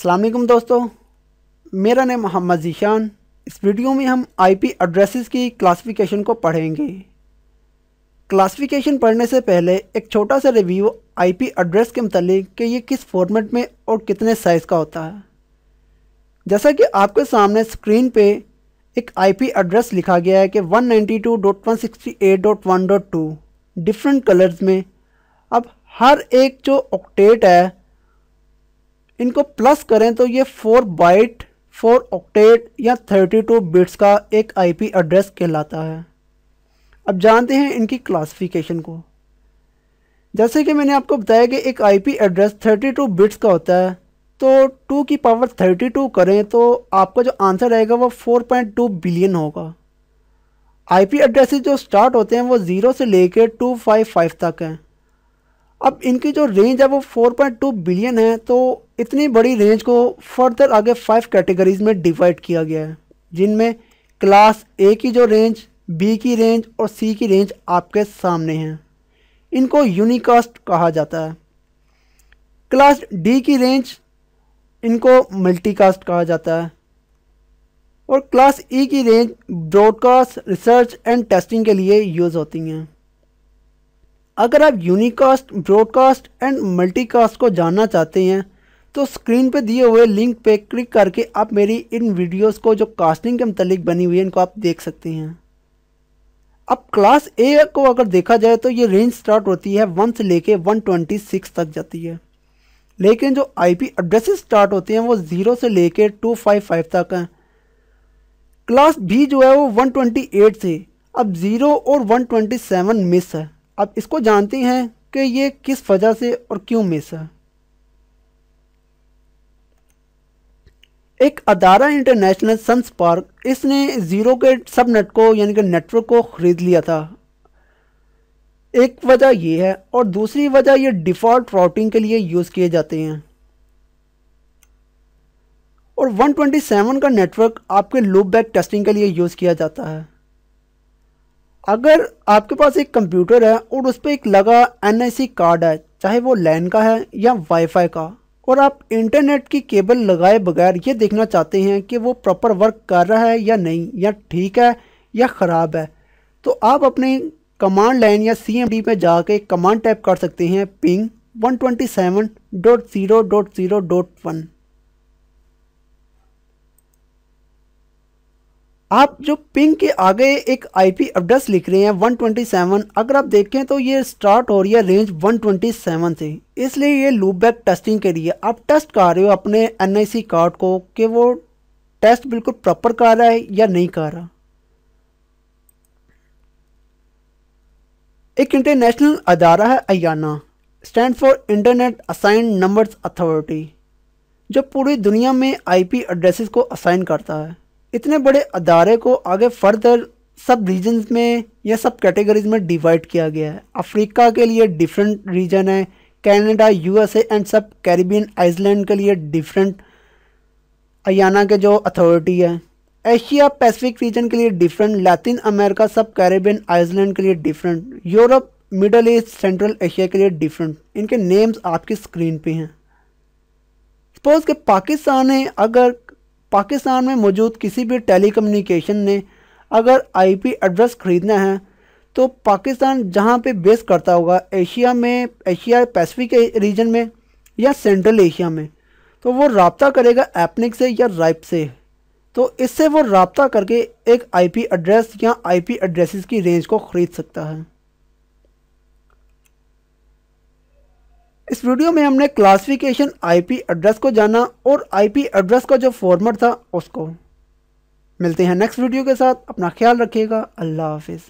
अस्सलाम वालेकुम दोस्तों, मेरा नाम मोहम्मद जिशान। इस वीडियो में हम आईपी एड्रेसेस की क्लासिफिकेशन को पढ़ेंगे। क्लासिफिकेशन पढ़ने से पहले एक छोटा सा रिव्यू आईपी एड्रेस के मतलब कि ये किस फॉर्मेट में और कितने साइज़ का होता है। जैसा कि आपके सामने स्क्रीन पे एक आईपी एड्रेस लिखा गया है कि 192.168.1.2 डिफरेंट कलर्स में। अब हर एक जो ऑक्टेट है इनको प्लस करें तो ये 4 बाइट 4 ऑक्टेट या 32 बिट्स का एक आईपी एड्रेस कहलाता है। अब जानते हैं इनकी क्लासिफिकेशन को। जैसे कि मैंने आपको बताया कि एक आईपी एड्रेस 32 बिट्स का होता है, तो 2 की पावर 32 करें तो आपका जो आंसर आएगा वो 4.2 बिलियन होगा। आईपी एड्रेसेस जो स्टार्ट होते हैं वो 0 से लेकर 255 तक हैं। अब इनकी जो रेंज है वो 4.2 बिलियन है, तो इतनी बड़ी रेंज को फर्दर आगे 5 कैटेगरीज़ में डिवाइड किया गया है, जिनमें क्लास ए की जो रेंज, बी की रेंज और सी की रेंज आपके सामने हैं। इनको यूनिकास्ट कहा जाता है। क्लास डी की रेंज, इनको मल्टीकास्ट कहा जाता है। और क्लास ई की range broadcast, research and testing के लिए यूज़ होती हैं। अगर आप यूनिकास्ट, ब्रॉडकास्ट एंड मल्टीकास्ट को जानना चाहते हैं तो स्क्रीन पे दिए हुए लिंक पे क्लिक करके आप मेरी इन वीडियोस को जो कास्टिंग के मतलब बनी हुई है इनको आप देख सकते हैं। अब क्लास ए को अगर देखा जाए तो ये रेंज स्टार्ट होती है 1 से लेके 126 तक जाती है, लेकिन जो आईपी एड्रेसेस स्टार्ट होते हैं वो 0 से लेके 255 तक हैं। क्लास बी जो है वो 128 से, अब 0 और 127 मिस है। अब इसको जानते हैं कि ये किस वजह से और क्यों मिस है। एक अदारा इंटरनेशनल सन्स पार्क, इसने 0 के सबनेट को यानी कि नेटवर्क को ख़रीद लिया था। एक वजह ये है और दूसरी वजह ये डिफ़ॉल्ट राउटिंग के लिए यूज़ किए जाते हैं। और 127 का नेटवर्क आपके लूप बैक टेस्टिंग के लिए यूज़ किया जाता है। अगर आपके पास एक कंप्यूटर है और उस पर एक लगा एनआईसी कार्ड है, चाहे वो लैन का है या वाईफाई का, और आप इंटरनेट की केबल लगाए बगैर ये देखना चाहते हैं कि वो प्रॉपर वर्क कर रहा है या नहीं, या ठीक है या ख़राब है, तो आप अपने कमांड लाइन या CMD में जाके कमांड टाइप कर सकते हैं पिंग 127.0.0.1। आप जो पिंग के आगे एक आईपी एड्रेस लिख रहे हैं 127, अगर आप देखें तो ये स्टार्ट हो रही है रेंज 127 से, इसलिए ये लूपबैक टेस्टिंग के लिए आप टेस्ट कर रहे हो अपने NIC कार्ड को कि वो टेस्ट बिल्कुल प्रॉपर कर रहा है या नहीं कर रहा। एक इंटरनेशनल अदारा है IANA, stand for internet assigned numbers authority, जो पूरी दुनिया में आईपी एड्रेसेस को असाइन करता है। इतने बड़े अदारे को आगे फर्दर सब रीजन्स में या सब कैटेगरीज में डिवाइड किया गया है। अफ्रीका के लिए डिफरेंट रीजन है, कनाडा, USA एंड सब कैरिबियन आइसलैंड के लिए डिफरेंट IANA के जो अथॉरिटी है। एशिया पैसिफिक रीजन के लिए डिफरेंट, लैटिन अमेरिका, सब कैरिबियन आइसलैंड के लिए different, Europe, middle east, central Asia के लिए डिफरेंट। इनके नेम्स आपकी स्क्रीन पे हैं। सपोज कि पाकिस्तान है, अगर पाकिस्तान में मौजूद किसी भी टेलीकम्युनिकेशन ने अगर आईपी एड्रेस ख़रीदना है तो पाकिस्तान जहां पे बेस करता होगा, एशिया में, एशिया पैसिफिक रीजन में या सेंट्रल एशिया में, तो वो रब्ता करेगा APNIC से या RIPE से। तो इससे वो रब्ता करके एक आईपी एड्रेस या आईपी एड्रेसेस की रेंज को ख़रीद सकता है। इस वीडियो में हमने क्लासिफिकेशन आईपी एड्रेस को जाना और आईपी एड्रेस का जो फॉर्मेट था उसको। मिलते हैं नेक्स्ट वीडियो के साथ। अपना ख्याल रखिएगा। अल्लाह हाफिज़।